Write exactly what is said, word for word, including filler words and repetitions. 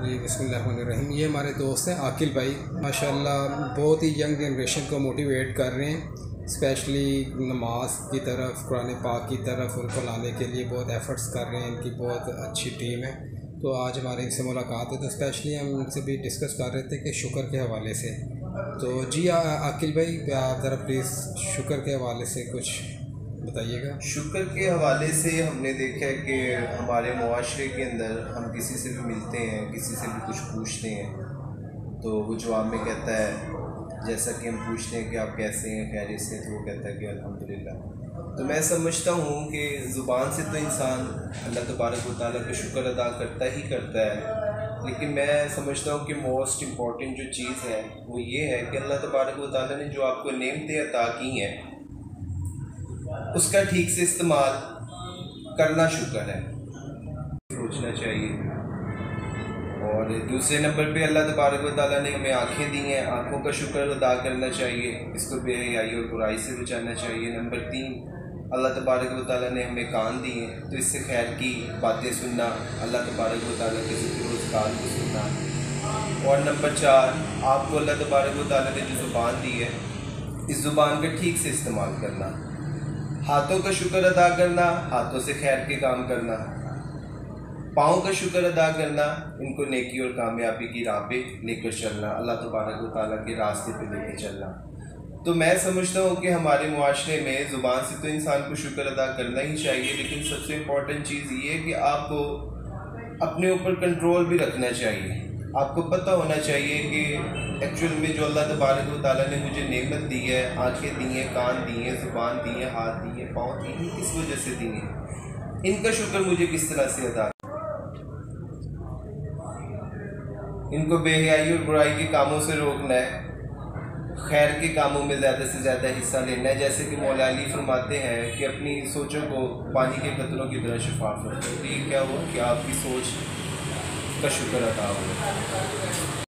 जी बिस्मिल्लाहिर्रहमानिर्रहीम। ये हमारे दोस्त हैं आकिल भाई, माशाल्लाह बहुत ही यंग जनरेशन को मोटिवेट कर रहे हैं, स्पेशली नमाज की तरफ, कुरान पाक की तरफ उनको लाने के लिए बहुत एफ़र्ट्स कर रहे हैं। इनकी बहुत अच्छी टीम है। तो आज हमारी इनसे मुलाकात है, तो स्पेशली हम उनसे भी डिस्कस कर रहे थे कि शुक्र के हवाले से। तो जी आ, आकिल भाई आप ज़रा प्लीज़ शुक्र के हवाले से कुछ बताइएगा। शुक्र के हवाले से हमने देखा है कि हमारे मुआशरे के अंदर हम किसी से भी मिलते हैं, किसी से भी कुछ पूछते हैं तो वो जवाब में कहता है, जैसा कि हम पूछते हैं कि आप कैसे हैं, खैरियत से, तो वो कहता है कि अल्हम्दुलिल्लाह। तो मैं समझता हूँ कि ज़ुबान से तो इंसान अल्लाह तबारक व तआला का शुक्र अदा करता ही करता है, लेकिन मैं समझता हूँ कि मोस्ट इम्पॉर्टेंट जो चीज़ है वो ये है कि अल्लाह तबारक व तआला ने जो आपको नेमतें अता की हैं उसका ठीक से इस्तेमाल करना शुक्र है, सोचना चाहिए। और दूसरे नंबर पे अल्लाह तबारक व तआला ने हमें आँखें दी हैं, आँखों का शुक्र अदा करना चाहिए, इसको बेहयाई और बुराई से बचाना चाहिए। नंबर तीन, अल्लाह तबारक व तआला ने हमें कान दिए हैं तो इससे खैर की बातें सुनना, अल्लाह तबारक व तआला के ज़िक्र अज़कार को सुनना। और नंबर चार, आपको अल्लाह तबारक व तआला ने जो ज़ुबान दी है इस ज़ुबान का ठीक से इस्तेमाल करना, हाथों का शुक्र अदा करना, हाथों से खैर के काम करना, पाँव का शुक्र अदा करना, इनको नेकी और कामयाबी की राह पे लेकर चलना, अल्लाह तबारक व तआला के रास्ते पे लेकर चलना। तो मैं समझता हूँ कि हमारे मुआशरे में ज़ुबान से तो इंसान को शुक्र अदा करना ही चाहिए, लेकिन सबसे इम्पॉर्टेंट चीज़ ये है कि आपको अपने ऊपर कंट्रोल भी रखना चाहिए। आपको पता होना चाहिए कि एक्चुअल में जो अल्लाह तबारक व तआला ने मुझे नेमत दी है, आँखें दी हैं, कान दी हैं, ज़ुबान दी है, हाथ दी है, पाँव दी है, किस वजह से दी है, इनका शुक्र मुझे किस तरह से अदा, इनको बेहयाई और बुराई के कामों से रोकना है, खैर के कामों में ज़्यादा से ज़्यादा हिस्सा लेना है। जैसे कि मौला अली फरमाते हैं कि अपनी सोचों को पानी के कतरों की तरह शफाफ रखो। तो ये क्या हुआ कि आपकी सोच का शुक्र अदा हो।